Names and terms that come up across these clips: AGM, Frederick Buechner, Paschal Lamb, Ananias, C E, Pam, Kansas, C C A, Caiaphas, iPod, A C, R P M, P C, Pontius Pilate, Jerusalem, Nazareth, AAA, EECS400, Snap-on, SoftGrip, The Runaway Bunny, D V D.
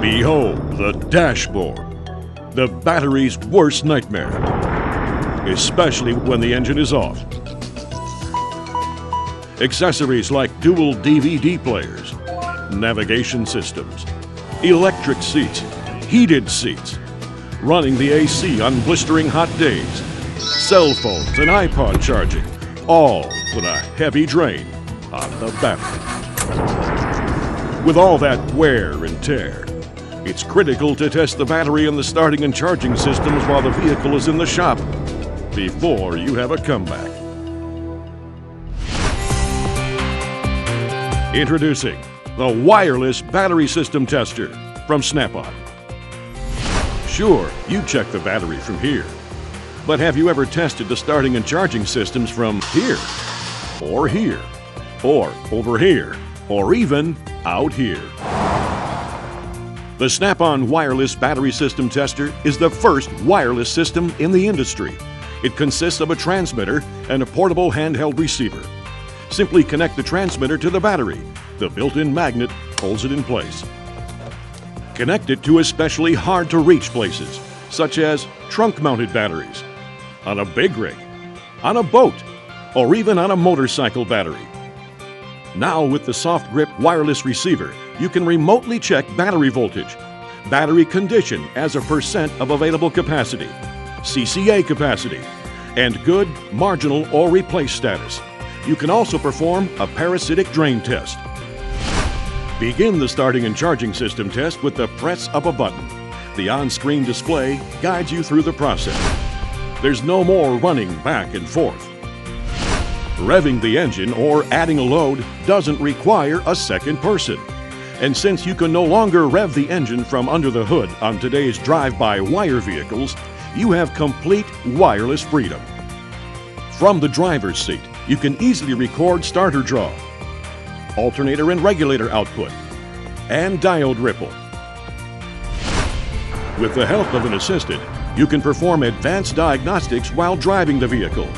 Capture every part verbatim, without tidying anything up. Behold the dashboard, the battery's worst nightmare, especially when the engine is off. Accessories like dual D V D players, navigation systems, electric seats, heated seats, running the A C on blistering hot days, cell phones and iPod charging, all put a heavy drain on the battery. With all that wear and tear, it's critical to test the battery and the starting and charging systems while the vehicle is in the shop before you have a comeback. Introducing the Wireless Battery System Tester from Snap-on. Sure, you check the battery from here, but have you ever tested the starting and charging systems from here, or here, or over here, or even out here? The Snap-on Wireless Battery System Tester is the first wireless system in the industry. It consists of a transmitter and a portable handheld receiver. Simply connect the transmitter to the battery. The built-in magnet holds it in place. Connect it to especially hard-to-reach places, such as trunk-mounted batteries, on a big rig, on a boat, or even on a motorcycle battery. Now with the SoftGrip wireless receiver, you can remotely check battery voltage, battery condition as a percent of available capacity, C C A capacity, and good, marginal, or replace status. You can also perform a parasitic drain test. Begin the starting and charging system test with the press of a button. The on-screen display guides you through the process. There's no more running back and forth. Revving the engine or adding a load doesn't require a second person. And since you can no longer rev the engine from under the hood on today's drive-by-wire vehicles, you have complete wireless freedom. From the driver's seat, you can easily record starter draw, alternator and regulator output, and diode ripple. With the help of an assistant, you can perform advanced diagnostics while driving the vehicle.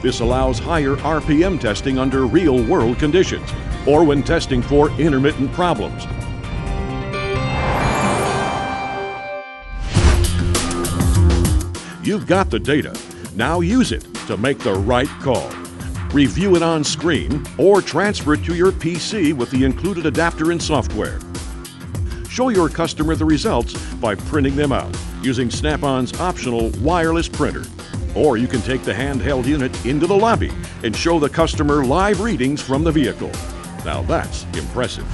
This allows higher R P M testing under real-world conditions, or when testing for intermittent problems. You've got the data. Now use it to make the right call. Review it on screen or transfer it to your P C with the included adapter and software. Show your customer the results by printing them out using Snap-on's optional wireless printer. Or you can take the handheld unit into the lobby and show the customer live readings from the vehicle. Now that's impressive.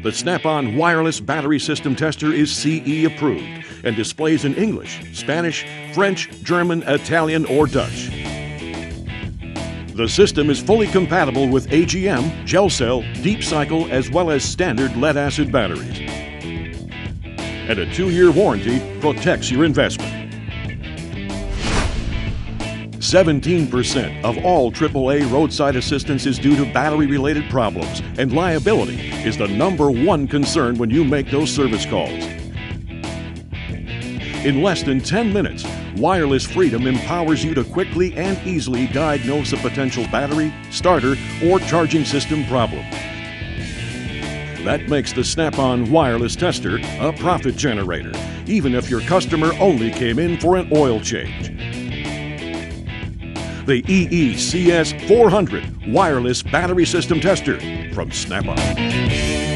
The Snap-on Wireless Battery System Tester is C E approved and displays in English, Spanish, French, German, Italian, or Dutch. The system is fully compatible with A G M, gel cell, deep cycle, as well as standard lead-acid batteries. And a two-year warranty protects your investment. seventeen percent of all triple A roadside assistance is due to battery-related problems, and liability is the number one concern when you make those service calls. In less than ten minutes, wireless freedom empowers you to quickly and easily diagnose a potential battery, starter, or charging system problem. That makes the Snap-on Wireless Tester a profit generator, even if your customer only came in for an oil change. The E E C S four hundred Wireless Battery System Tester from Snap-on.